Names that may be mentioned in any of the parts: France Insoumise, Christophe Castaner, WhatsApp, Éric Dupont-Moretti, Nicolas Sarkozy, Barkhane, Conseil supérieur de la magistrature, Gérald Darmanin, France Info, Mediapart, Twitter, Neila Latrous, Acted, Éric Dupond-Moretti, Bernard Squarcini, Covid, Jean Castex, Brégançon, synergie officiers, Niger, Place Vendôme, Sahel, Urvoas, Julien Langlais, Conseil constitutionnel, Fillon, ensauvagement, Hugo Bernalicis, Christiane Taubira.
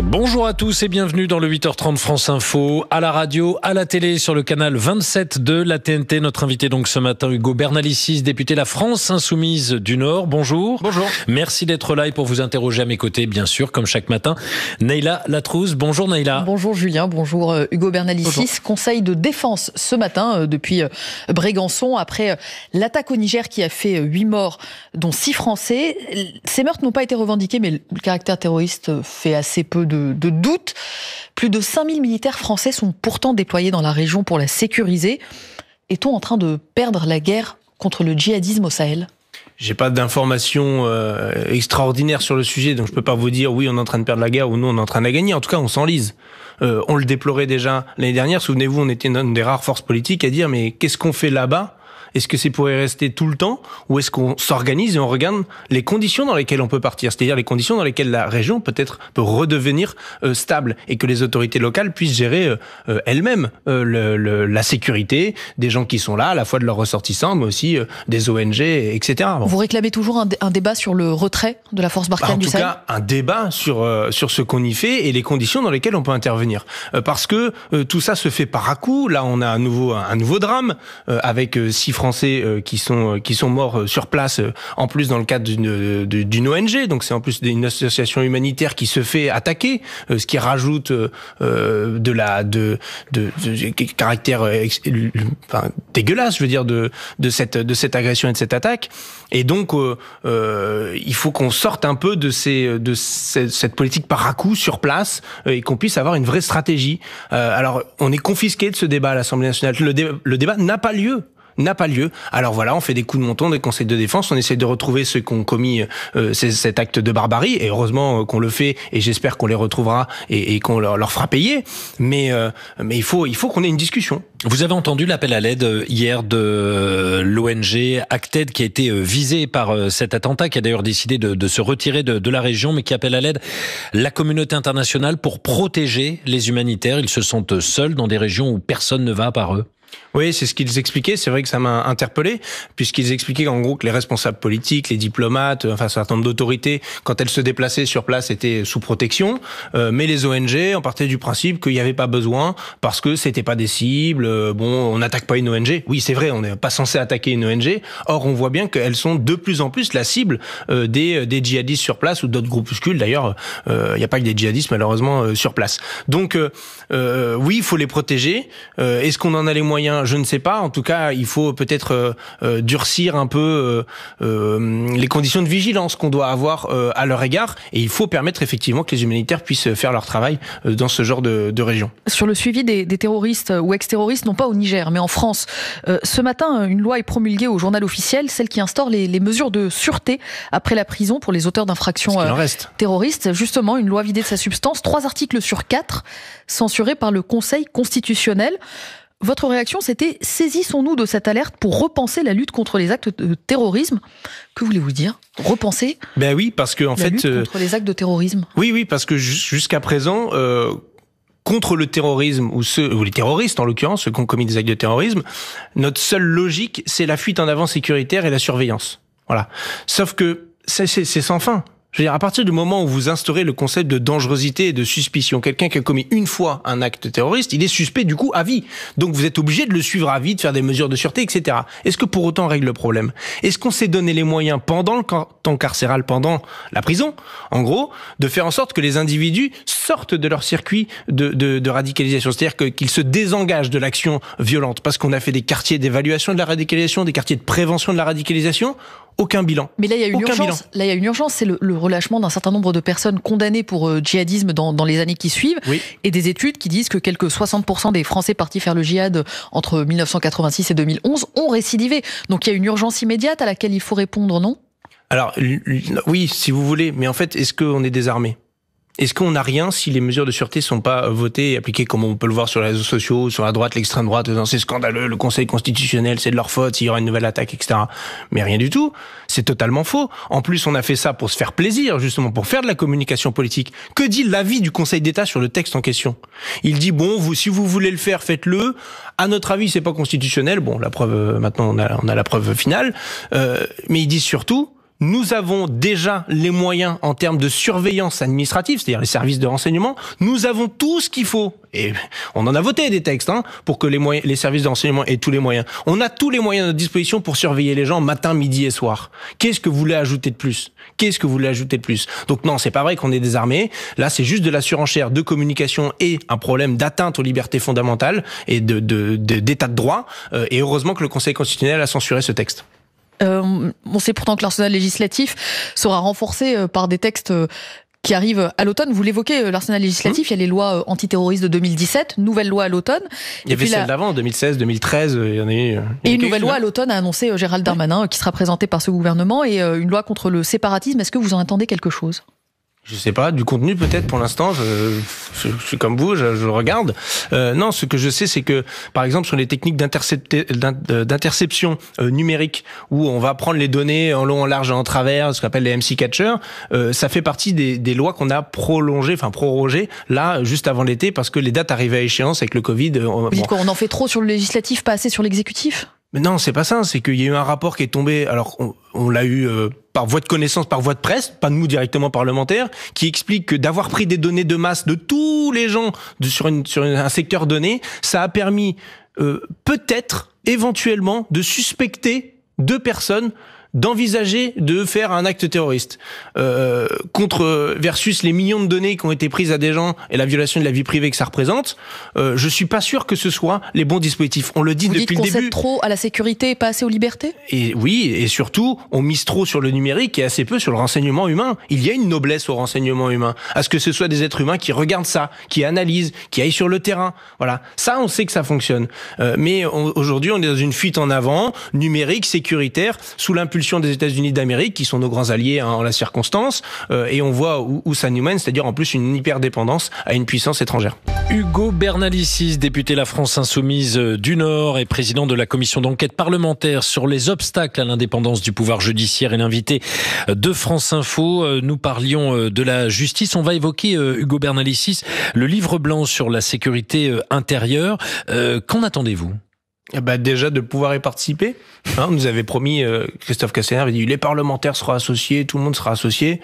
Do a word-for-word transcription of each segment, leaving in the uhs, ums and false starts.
Bonjour à tous et bienvenue dans le huit heures trente France Info, à la radio, à la télé, sur le canal vingt-sept de la T N T. Notre invité donc ce matin, Hugo Bernalicis, député de la France Insoumise du Nord. Bonjour. Bonjour. Merci d'être là et pour vous interroger à mes côtés, bien sûr, comme chaque matin, Neila Latrous. Bonjour Neila. Bonjour Julien, bonjour Hugo Bernalicis. Bonjour. Conseil de défense ce matin depuis Brégançon, après l'attaque au Niger qui a fait huit morts, dont six Français. Ces meurtres n'ont pas été revendiqués, mais le caractère terroriste fait assez peu De, de doute. Plus de cinq mille militaires français sont pourtant déployés dans la région pour la sécuriser. Est-on en train de perdre la guerre contre le djihadisme au Sahel ? J'ai pas d'informations euh, extraordinaires sur le sujet, donc je peux pas vous dire oui, on est en train de perdre la guerre ou non, on est en train de la gagner. En tout cas, on s'enlise. Euh, on le déplorait déjà l'année dernière. Souvenez-vous, on était une des rares forces politiques à dire mais qu'est-ce qu'on fait là-bas ? Est-ce que c'est pour y rester tout le temps ou est-ce qu'on s'organise et on regarde les conditions dans lesquelles on peut partir, c'est-à-dire les conditions dans lesquelles la région peut-être peut redevenir euh, stable et que les autorités locales puissent gérer euh, elles-mêmes euh, le, le, la sécurité des gens qui sont là, à la fois de leurs ressortissants, mais aussi euh, des O N G, et cetera. Bon. Vous réclamez toujours un, dé un débat sur le retrait de la force Barkhane du Sahel ? En tout cas, un débat sur, euh, sur ce qu'on y fait et les conditions dans lesquelles on peut intervenir. Euh, parce que euh, tout ça se fait par à-coup. Là, on a un nouveau, un, un nouveau drame euh, avec euh, six Français euh, qui sont euh, qui sont morts euh, sur place, euh, en plus dans le cadre d'une d'une O N G, donc c'est en plus une association humanitaire qui se fait attaquer, euh, ce qui rajoute euh, de la de de, de, de caractère euh, enfin, dégueulasse, je veux dire, de de cette de cette agression et de cette attaque. Et donc euh, euh, il faut qu'on sorte un peu de ces de ces, cette politique par à-coup sur place euh, et qu'on puisse avoir une vraie stratégie. Euh, alors on est confisqué de ce débat à l'Assemblée nationale. Le, dé, le débat n'a pas lieu. n'a pas lieu. Alors voilà, on fait des coups de menton, des conseils de défense, on essaie de retrouver ceux qui ont commis euh, ces, cet acte de barbarie, et heureusement euh, qu'on le fait, et j'espère qu'on les retrouvera et, et qu'on leur, leur fera payer, mais, euh, mais il faut, il faut qu'on ait une discussion. Vous avez entendu l'appel à l'aide hier de l'O N G Acted qui a été visée par cet attentat, qui a d'ailleurs décidé de, de se retirer de, de la région, mais qui appelle à l'aide la communauté internationale pour protéger les humanitaires. Ils se sentent seuls dans des régions où personne ne va à part eux. Oui, c'est ce qu'ils expliquaient. C'est vrai que ça m'a interpellé, puisqu'ils expliquaient en gros que les responsables politiques, les diplomates, enfin un certain nombre d'autorités, quand elles se déplaçaient sur place, étaient sous protection. Euh, mais les O N G, en partaient du principe qu'il n'y avait pas besoin parce que c'était pas des cibles. Euh, bon, on n'attaque pas une O N G. Oui, c'est vrai, on n'est pas censé attaquer une O N G. Or, on voit bien qu'elles sont de plus en plus la cible euh, des, des djihadistes sur place ou d'autres groupuscules. D'ailleurs, il euh, n'y a pas que des djihadistes malheureusement euh, sur place. Donc, euh, euh, oui, il faut les protéger. Euh, Est-ce qu'on en a les moyens ? Je ne sais pas. En tout cas, il faut peut-être euh, euh, durcir un peu euh, euh, les conditions de vigilance qu'on doit avoir euh, à leur égard. Et il faut permettre effectivement que les humanitaires puissent faire leur travail euh, dans ce genre de, de région. Sur le suivi des, des terroristes ou ex-terroristes, non pas au Niger, mais en France, euh, ce matin, une loi est promulguée au journal officiel, celle qui instaure les, les mesures de sûreté après la prison pour les auteurs d'infractions euh, terroristes. Justement, une loi vidée de sa substance, trois articles sur quatre, censurés par le Conseil constitutionnel. Votre réaction, c'était « Saisissons-nous de cette alerte pour repenser la lutte contre les actes de terrorisme ». Que voulez-vous dire ? Repenser ? Ben oui, parce que en fait, la lutte contre les actes de terrorisme. Oui, oui, parce que jusqu'à présent... Euh... contre le terrorisme, ou ceux, ou les terroristes en l'occurrence, ceux qui ont commis des actes de terrorisme, notre seule logique, c'est la fuite en avant sécuritaire et la surveillance. Voilà. Sauf que c'est sans fin. Je veux dire, à partir du moment où vous instaurez le concept de dangerosité et de suspicion, quelqu'un qui a commis une fois un acte terroriste, il est suspect du coup à vie. Donc vous êtes obligé de le suivre à vie, de faire des mesures de sûreté, et cetera. Est-ce que pour autant on règle le problème ? Est-ce qu'on s'est donné les moyens pendant le temps carcéral, pendant la prison, en gros, de faire en sorte que les individus sortent de leur circuit de, de, de radicalisation, c'est-à-dire qu'ils se désengagent de l'action violente, parce qu'on a fait des quartiers d'évaluation de la radicalisation, des quartiers de prévention de la radicalisation ? Aucun bilan. Mais là, il y a une urgence. Là, il y a une urgence. C'est le, le relâchement d'un certain nombre de personnes condamnées pour euh, djihadisme dans, dans les années qui suivent. Oui. Et des études qui disent que quelques soixante pour cent des Français partis faire le djihad entre mille neuf cent quatre-vingt-six et deux mille onze ont récidivé. Donc, il y a une urgence immédiate à laquelle il faut répondre, non ? Alors, oui, si vous voulez. Mais en fait, est-ce qu'on est désarmé ? Est-ce qu'on n'a rien si les mesures de sûreté sont pas votées et appliquées comme on peut le voir sur les réseaux sociaux, sur la droite, l'extrême droite, c'est scandaleux, le Conseil constitutionnel, c'est de leur faute, s'il y aura une nouvelle attaque, et cetera. Mais rien du tout, c'est totalement faux. En plus, on a fait ça pour se faire plaisir, justement, pour faire de la communication politique. Que dit l'avis du Conseil d'État sur le texte en question ? Il dit, bon, vous, si vous voulez le faire, faites-le. À notre avis, c'est pas constitutionnel. Bon, la preuve, maintenant, on a, on a la preuve finale. Euh, mais il dit surtout nous avons déjà les moyens en termes de surveillance administrative, c'est-à-dire les services de renseignement, nous avons tout ce qu'il faut. Et on en a voté des textes hein, pour que les, moyens, les services de renseignement aient tous les moyens. On a tous les moyens à notre disposition pour surveiller les gens matin, midi et soir. Qu'est-ce que vous voulez ajouter de plus ? Qu'est-ce que vous voulez ajouter de plus ? Donc non, c'est pas vrai qu'on est désarmé. Là, c'est juste de la surenchère de communication et un problème d'atteinte aux libertés fondamentales et de, de, de, d'état de droit. Et heureusement que le Conseil constitutionnel a censuré ce texte. Euh, on sait pourtant que l'arsenal législatif sera renforcé par des textes qui arrivent à l'automne. Vous l'évoquez, l'arsenal législatif, mmh. il y a les lois antiterroristes de deux mille dix-sept, nouvelle loi à l'automne. Il y avait celle la... d'avant, deux mille seize, deux mille treize, il y en a eu... Et une nouvelle loi à l'automne a annoncé Gérald Darmanin, oui. qui sera présentée par ce gouvernement, et une loi contre le séparatisme. Est-ce que vous en attendez quelque chose ? Je sais pas, du contenu peut-être pour l'instant, je, je, je suis comme vous, je, je regarde. Euh, non, ce que je sais, c'est que, par exemple, sur les techniques d'interception euh, numérique, où on va prendre les données en long, en large et en travers, ce qu'on appelle les M C catchers, euh, ça fait partie des, des lois qu'on a prolongées, enfin prorogées, là, juste avant l'été, parce que les dates arrivaient à échéance avec le Covid. On, Vous dites bon. quoi, on en fait trop sur le législatif, pas assez sur l'exécutif ? Mais non, c'est pas ça, c'est qu'il y a eu un rapport qui est tombé, alors on, on l'a eu... Euh, par voie de connaissance, par voie de presse, pas de nous directement parlementaires, qui explique que d'avoir pris des données de masse de tous les gens de, sur, une, sur un secteur donné, ça a permis euh, peut-être, éventuellement, de suspecter deux personnes, d'envisager de faire un acte terroriste euh, contre versus les millions de données qui ont été prises à des gens et la violation de la vie privée que ça représente. Euh, je suis pas sûr que ce soit les bons dispositifs. On le dit Vous depuis dites le début. On cède trop à la sécurité et pas assez aux libertés. Et oui, et surtout, on mise trop sur le numérique et assez peu sur le renseignement humain. Il y a une noblesse au renseignement humain, à ce que ce soit des êtres humains qui regardent ça, qui analysent, qui aillent sur le terrain. Voilà, ça, on sait que ça fonctionne. Euh, mais aujourd'hui, on est dans une fuite en avant numérique, sécuritaire, sous l'impulsion des États-Unis d'Amérique, qui sont nos grands alliés hein, en la circonstance, euh, et on voit où, où ça nous mène, c'est-à-dire en plus une hyperdépendance à une puissance étrangère. Hugo Bernalicis, député La France Insoumise du Nord et président de la commission d'enquête parlementaire sur les obstacles à l'indépendance du pouvoir judiciaire, et l'invité de France Info. Nous parlions de la justice. On va évoquer, Hugo Bernalicis, le livre blanc sur la sécurité intérieure. Euh, qu'en attendez-vous ? Bah déjà de pouvoir y participer. Hein, nous avait promis, euh, Christophe Castaner avait dit les parlementaires seront associés, tout le monde sera associé.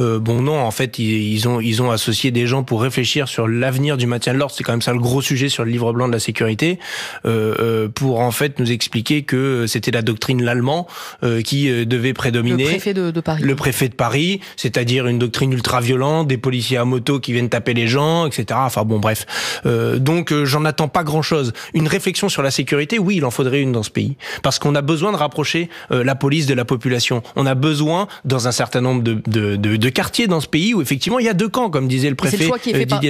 Euh, bon non, en fait ils, ils ont ils ont associé des gens pour réfléchir sur l'avenir du maintien de l'ordre. C'est quand même ça le gros sujet sur le livre blanc de la sécurité, euh, pour en fait nous expliquer que c'était la doctrine l'allemand euh, qui devait prédominer. Le préfet de, de Paris. Le préfet de Paris, c'est-à-dire une doctrine ultra violente, des policiers à moto qui viennent taper les gens, et cetera. Enfin bon bref. Euh, donc euh, j'en attends pas grand-chose. Une réflexion sur la sécurité. Oui, il en faudrait une dans ce pays. Parce qu'on a besoin de rapprocher euh, la police de la population. On a besoin, dans un certain nombre de, de, de, de quartiers dans ce pays, où effectivement il y a deux camps, comme disait le préfet. C'est le choix qui est fait par,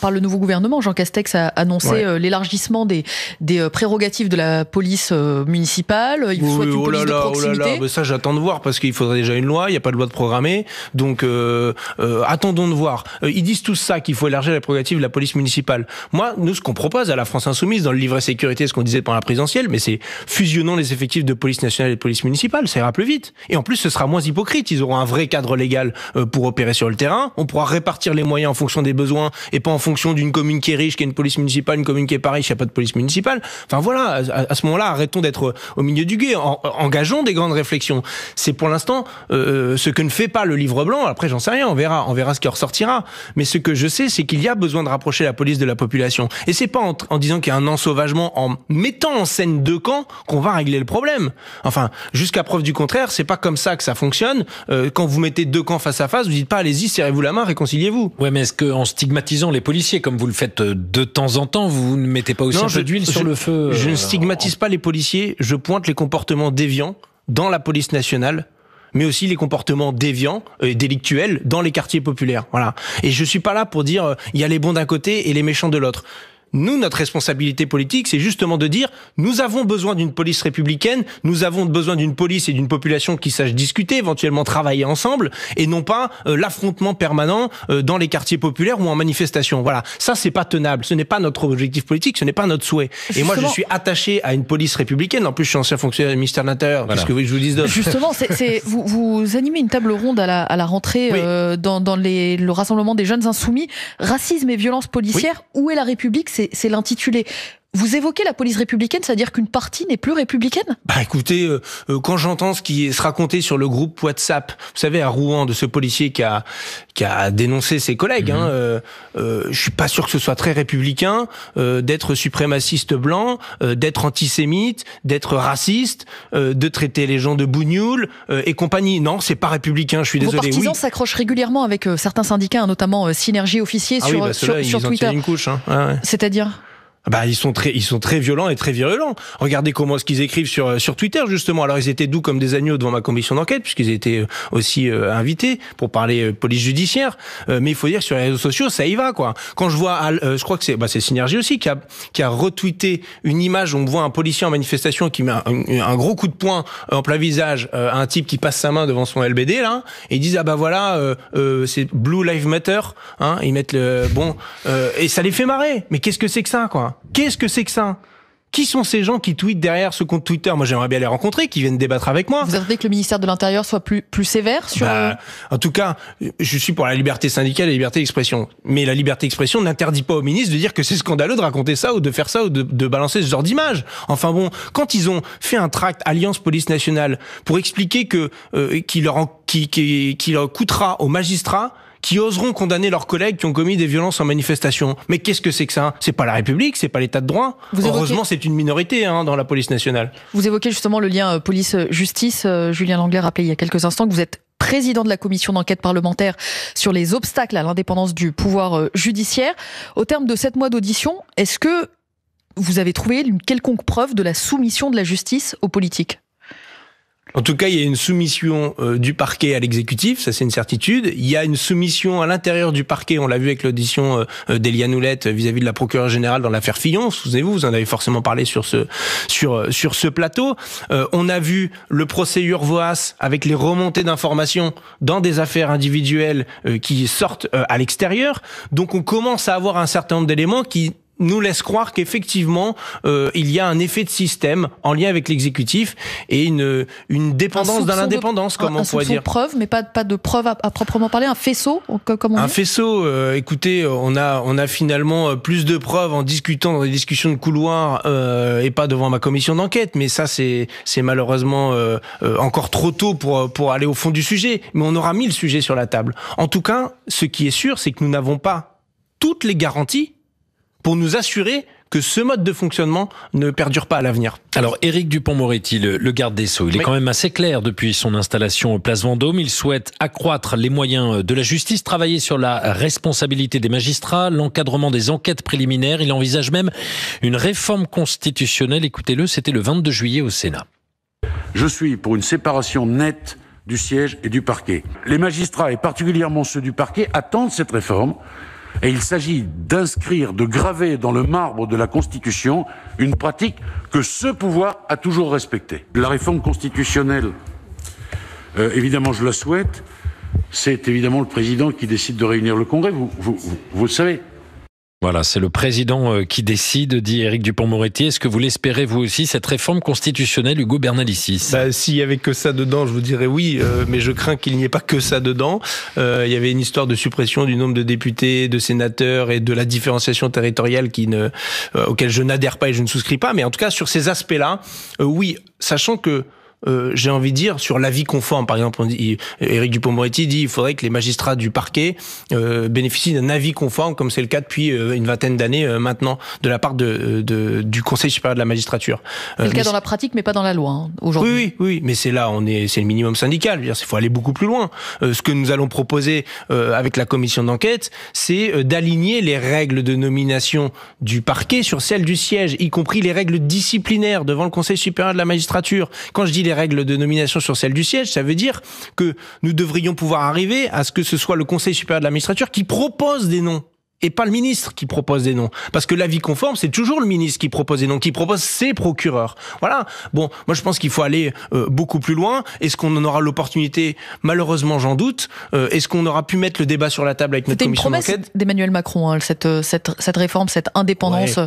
par le nouveau gouvernement. Jean Castex a annoncé ouais. euh, l'élargissement des, des prérogatives de la police euh, municipale. Il oui, souhaite une oh police là, de proximité. Oh là là, mais ça j'attends de voir, parce qu'il faudrait déjà une loi, il n'y a pas de loi de programmée. Donc euh, euh, attendons de voir. Ils disent tous ça, qu'il faut élargir les prérogatives de la police municipale. Moi, nous, ce qu'on propose à la France Insoumise, dans le livret sécurité, ce qu'on disait la présidentielle, mais c'est fusionnant les effectifs de police nationale et de police municipale, ça ira plus vite. Et en plus, ce sera moins hypocrite. Ils auront un vrai cadre légal pour opérer sur le terrain. On pourra répartir les moyens en fonction des besoins et pas en fonction d'une commune qui est riche, qui a une police municipale, une commune qui est pas riche, il n'y a pas de police municipale. Enfin voilà, à ce moment-là, arrêtons d'être au milieu du gué. Engageons des grandes réflexions. C'est pour l'instant euh, ce que ne fait pas le livre blanc. Après, j'en sais rien, on verra, on verra ce qui ressortira. Mais ce que je sais, c'est qu'il y a besoin de rapprocher la police de la population. Et c'est pas en, en disant qu'il y a un ensauvagement en mettant en scène deux camps qu'on va régler le problème. Enfin, jusqu'à preuve du contraire, c'est pas comme ça que ça fonctionne. Euh, quand vous mettez deux camps face à face, vous dites pas allez-y, serrez-vous la main, réconciliez-vous. Ouais, mais est-ce que en stigmatisant les policiers, comme vous le faites de temps en temps, vous ne mettez pas aussi non, un je, peu d'huile je, sur le feu? Je ne stigmatise pas les policiers. Je pointe les comportements déviants dans la police nationale, mais aussi les comportements déviants et délictuels dans les quartiers populaires. Voilà. Et je suis pas là pour dire il y a les bons d'un côté et les méchants de l'autre. Nous, notre responsabilité politique, c'est justement de dire nous avons besoin d'une police républicaine, nous avons besoin d'une police et d'une population qui sache discuter, éventuellement travailler ensemble, et non pas euh, l'affrontement permanent euh, dans les quartiers populaires ou en manifestation. Voilà, ça c'est pas tenable, ce n'est pas notre objectif politique, ce n'est pas notre souhait. Justement, et moi je suis attaché à une police républicaine, en plus je suis ancien fonctionnaire du ministère de l'Intérieur, voilà. Qu'est-ce que vous voulez que je vous dise d'autre ? Justement, c'est, c'est, vous, vous animez une table ronde à la, à la rentrée, oui. euh, dans, dans les, le rassemblement des jeunes insoumis, racisme et violences policières, oui. Où est la République ? C'est l'intitulé. Vous évoquez la police républicaine, c'est-à-dire qu'une partie n'est plus républicaine ? Bah écoutez, euh, euh, quand j'entends ce qui se racontait sur le groupe WhatsApp, vous savez, à Rouen, de ce policier qui a, qui a dénoncé ses collègues, mmh. hein, euh, euh, je suis pas sûr que ce soit très républicain euh, d'être suprémaciste blanc, euh, d'être antisémite, d'être raciste, euh, de traiter les gens de bougnoules euh, et compagnie. Non, c'est pas républicain, je suis désolé. Vos partisans oui. s'accrochent régulièrement avec euh, certains syndicats, notamment euh, Synergie Officier ah sur, oui, bah sur, sur Twitter. Une couche, hein. ah ouais. C'est-à-dire ? Bah ils sont très ils sont très violents et très virulents. Regardez comment ce qu'ils écrivent sur sur Twitter justement. Alors ils étaient doux comme des agneaux devant ma commission d'enquête puisqu'ils étaient aussi euh, invités pour parler euh, police judiciaire. Euh, mais il faut dire que sur les réseaux sociaux ça y va quoi. Quand je vois euh, je crois que c'est bah c'est Synergie aussi qui a qui a retweeté une image où on voit un policier en manifestation qui met un, un, un gros coup de poing en plein visage euh, à un type qui passe sa main devant son L B D là et ils disent ah bah voilà euh, euh, c'est Blue Lives Matter hein, ils mettent le bon euh, et ça les fait marrer. Mais qu'est-ce que c'est que ça quoi? Qu'est-ce que c'est que ça? Qui sont ces gens qui tweetent derrière ce compte Twitter? Moi, j'aimerais bien les rencontrer, qui viennent débattre avec moi. Vous attendez que le ministère de l'Intérieur soit plus plus sévère sur bah, le... En tout cas, je suis pour la liberté syndicale et la liberté d'expression. Mais la liberté d'expression n'interdit pas au ministre de dire que c'est scandaleux de raconter ça ou de faire ça ou de, de balancer ce genre d'image. Enfin bon, quand ils ont fait un tract Alliance Police Nationale pour expliquer que euh, qu'il leur en, qui, qui, qui leur coûtera aux magistrats qui oseront condamner leurs collègues qui ont commis des violences en manifestation. Mais qu'est-ce que c'est que ça? C'est pas la République, c'est pas l'état de droit. Vous Heureusement, évoquez... c'est une minorité hein, dans la police nationale. Vous évoquez justement le lien euh, police-justice. Euh, Julien Langlais rappelait il y a quelques instants que vous êtes président de la commission d'enquête parlementaire sur les obstacles à l'indépendance du pouvoir euh, judiciaire. Au terme de sept mois d'audition, est-ce que vous avez trouvé une quelconque preuve de la soumission de la justice aux politiques ? En tout cas, il y a une soumission euh, du parquet à l'exécutif, ça c'est une certitude. Il y a une soumission à l'intérieur du parquet, on l'a vu avec l'audition euh, d'Eliane Houlette vis-à-vis de la procureure générale dans l'affaire Fillon. Souvenez-vous, vous en avez forcément parlé sur ce sur sur ce plateau. Euh, on a vu le procès Urvoas avec les remontées d'informations dans des affaires individuelles euh, qui sortent euh, à l'extérieur. Donc on commence à avoir un certain nombre d'éléments qui nous laisse croire qu'effectivement euh, il y a un effet de système en lien avec l'exécutif et une une dépendance d'un l'indépendance, comme on pourrait dire. Un soupçon de preuve, mais pas pas de preuve à, à proprement parler, un faisceau comme on dit. Un faisceau. Euh, écoutez, on a on a finalement plus de preuves en discutant dans des discussions de couloir euh, et pas devant ma commission d'enquête. Mais ça c'est c'est malheureusement euh, euh, encore trop tôt pour pour aller au fond du sujet. Mais on aura mis le sujet sur la table. En tout cas, ce qui est sûr, c'est que nous n'avons pas toutes les garanties pour nous assurer que ce mode de fonctionnement ne perdure pas à l'avenir. Alors, Éric Dupont-Moretti, le, le garde des Sceaux, il oui. est quand même assez clair depuis son installation au Place Vendôme. Il souhaite accroître les moyens de la justice, travailler sur la responsabilité des magistrats, l'encadrement des enquêtes préliminaires. Il envisage même une réforme constitutionnelle. Écoutez-le, c'était le vingt-deux juillet au Sénat. Je suis pour une séparation nette du siège et du parquet. Les magistrats, et particulièrement ceux du parquet, attendent cette réforme. Et il s'agit d'inscrire, de graver dans le marbre de la Constitution une pratique que ce pouvoir a toujours respectée. La réforme constitutionnelle, euh, évidemment je la souhaite, c'est évidemment le président qui décide de réunir le Congrès, vous, vous, vous, vous le savez. Voilà, c'est le président qui décide, dit Éric Dupond-Moretti. Est-ce que vous l'espérez, vous aussi, cette réforme constitutionnelle, Hugo Bernalicis? Bah, s'il y avait que ça dedans, je vous dirais oui, euh, mais je crains qu'il n'y ait pas que ça dedans. Euh, il y avait une histoire de suppression du nombre de députés, de sénateurs et de la différenciation territoriale qui ne, euh, auquel je n'adhère pas et je ne souscris pas. Mais en tout cas, sur ces aspects-là, euh, oui, sachant que Euh, j'ai envie de dire, sur l'avis conforme, par exemple, on dit, Éric Dupond-Moretti dit il faudrait que les magistrats du parquet euh, bénéficient d'un avis conforme, comme c'est le cas depuis euh, une vingtaine d'années euh, maintenant, de la part de, de, du Conseil supérieur de la magistrature. Euh, c'est le cas dans la pratique, mais pas dans la loi, hein, aujourd'hui. Oui, oui, oui, mais c'est là, on est, c'est le minimum syndical. Il faut aller beaucoup plus loin. Euh, ce que nous allons proposer euh, avec la commission d'enquête, c'est euh, d'aligner les règles de nomination du parquet sur celles du siège, y compris les règles disciplinaires devant le Conseil supérieur de la magistrature. Quand je dis les les règles de nomination sur celles du siège, ça veut dire que nous devrions pouvoir arriver à ce que ce soit le Conseil supérieur de la magistrature qui propose des noms et pas le ministre qui propose des noms. Parce que l'avis conforme, c'est toujours le ministre qui propose des noms, qui propose ses procureurs. Voilà. Bon, moi je pense qu'il faut aller euh, beaucoup plus loin. Est-ce qu'on en aura l'opportunité? Malheureusement, j'en doute. Euh, est-ce qu'on aura pu mettre le débat sur la table avec notre commission d'enquête? C'était une promesse d'Emmanuel Macron, hein, cette, cette, cette réforme, cette indépendance. Ouais.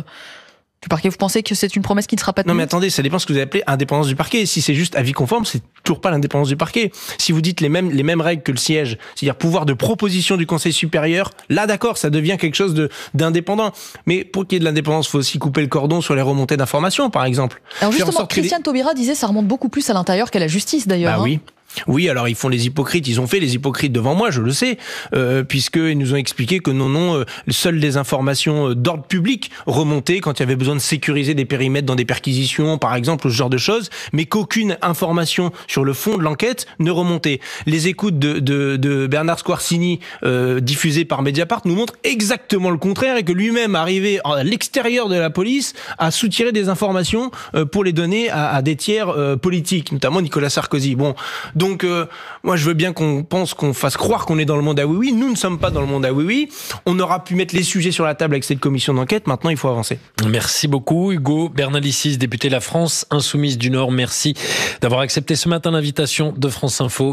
du parquet. Vous pensez que c'est une promesse qui ne sera pas tenue ? Non mais attendez, ça dépend de ce que vous appelez indépendance du parquet. Si c'est juste avis conforme, c'est toujours pas l'indépendance du parquet. Si vous dites les mêmes, les mêmes règles que le siège, c'est-à-dire pouvoir de proposition du Conseil supérieur, là d'accord, ça devient quelque chose de, d'indépendant. Mais pour qu'il y ait de l'indépendance, il faut aussi couper le cordon sur les remontées d'informations, par exemple. Alors justement, Christiane les... Taubira disait ça remonte beaucoup plus à l'intérieur qu'à la justice d'ailleurs. Bah hein. oui. Oui, alors ils font les hypocrites, ils ont fait les hypocrites devant moi, je le sais, euh, puisqu'ils nous ont expliqué que non, non, euh, seules les informations d'ordre public remontaient quand il y avait besoin de sécuriser des périmètres dans des perquisitions, par exemple, ou ce genre de choses, mais qu'aucune information sur le fond de l'enquête ne remontait. Les écoutes de, de, de Bernard Squarcini, euh, diffusées par Mediapart, nous montrent exactement le contraire et que lui-même, arrivé à l'extérieur de la police, a soutiré des informations euh, pour les donner à, à des tiers euh, politiques, notamment Nicolas Sarkozy. Bon, donc, Donc, euh, moi, je veux bien qu'on pense, qu'on fasse croire qu'on est dans le monde à oui-oui. Nous ne sommes pas dans le monde à oui-oui. On aura pu mettre les sujets sur la table avec cette commission d'enquête. Maintenant, il faut avancer. Merci beaucoup, Hugo Bernalicis, député de la France Insoumise du Nord. Merci d'avoir accepté ce matin l'invitation de France Info.